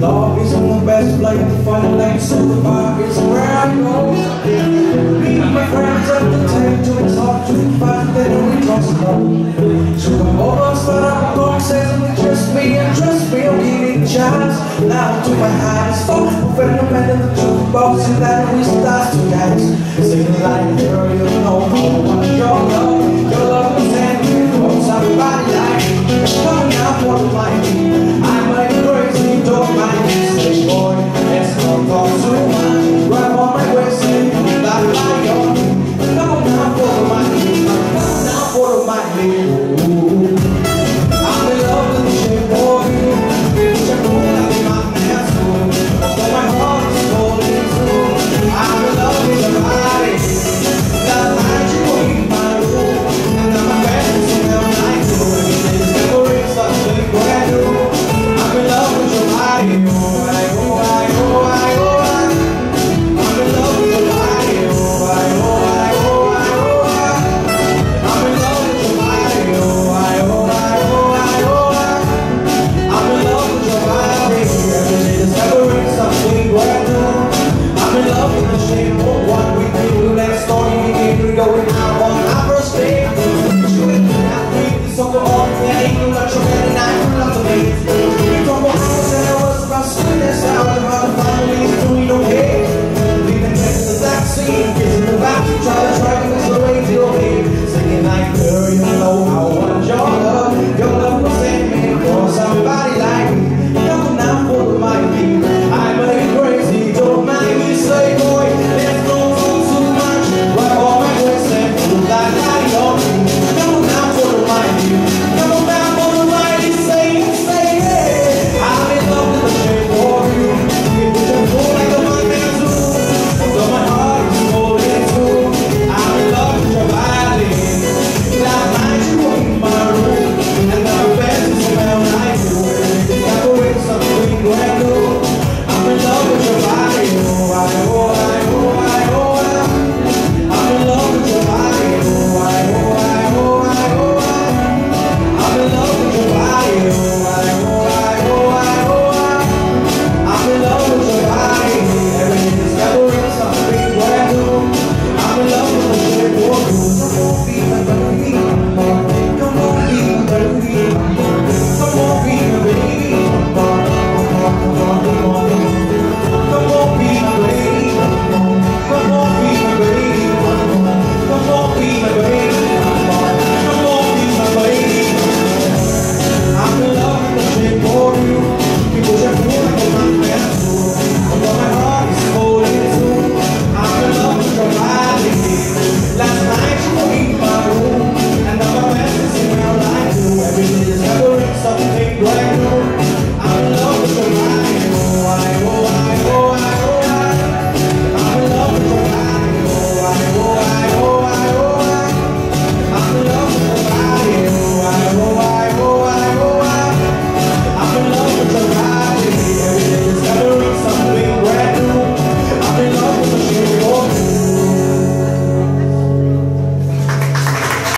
Love is on the best flight, the final night, so the bar is where I go. Me and my friends at the time to exalt to the fact that we trust love. So come over, start up a conversation, trust me, don't give it a chance. Now to my eyes, oh, phenomenon, the truth box, and that we start to dance. Sing like girl, you know, what your love is ending for somebody like me. Come now, don't mind me, I'm like crazy, don't mind me. Say boy, let's not go to mine, grab on my waist and put that light on me. Come now, don't mind me, come now, don't mind me.